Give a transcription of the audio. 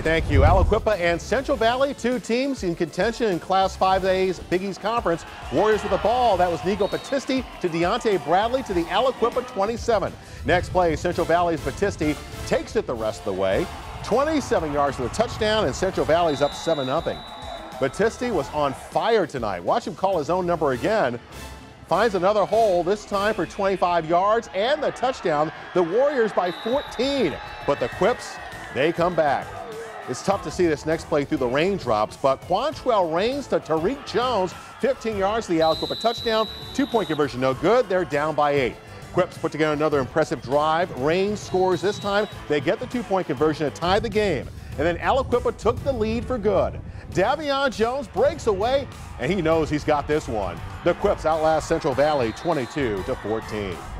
Thank you. Aliquippa and Central Valley, two teams in contention in Class 5A's Big East Conference. Warriors with the ball. That was Nico Battisti to Deontay Bradley to the Aliquippa 27. Next play, Central Valley's Battisti takes it the rest of the way. 27 yards to the touchdown, and Central Valley's up 7-0. Battisti was on fire tonight. Watch him call his own number again. Finds another hole, this time for 25 yards and the touchdown. The Warriors by 14. But the Quips, they come back. It's tough to see this next play through the raindrops, but Quantrell Reigns to Tariq Jones, 15 yards to the Aliquippa touchdown, two-point conversion no good, they're down by 8. Quips put together another impressive drive, Reigns scores this time, they get the two-point conversion to tie the game, and then Aliquippa took the lead for good. Davion Jones breaks away, and he knows he's got this one. The Quips outlast Central Valley 22-14.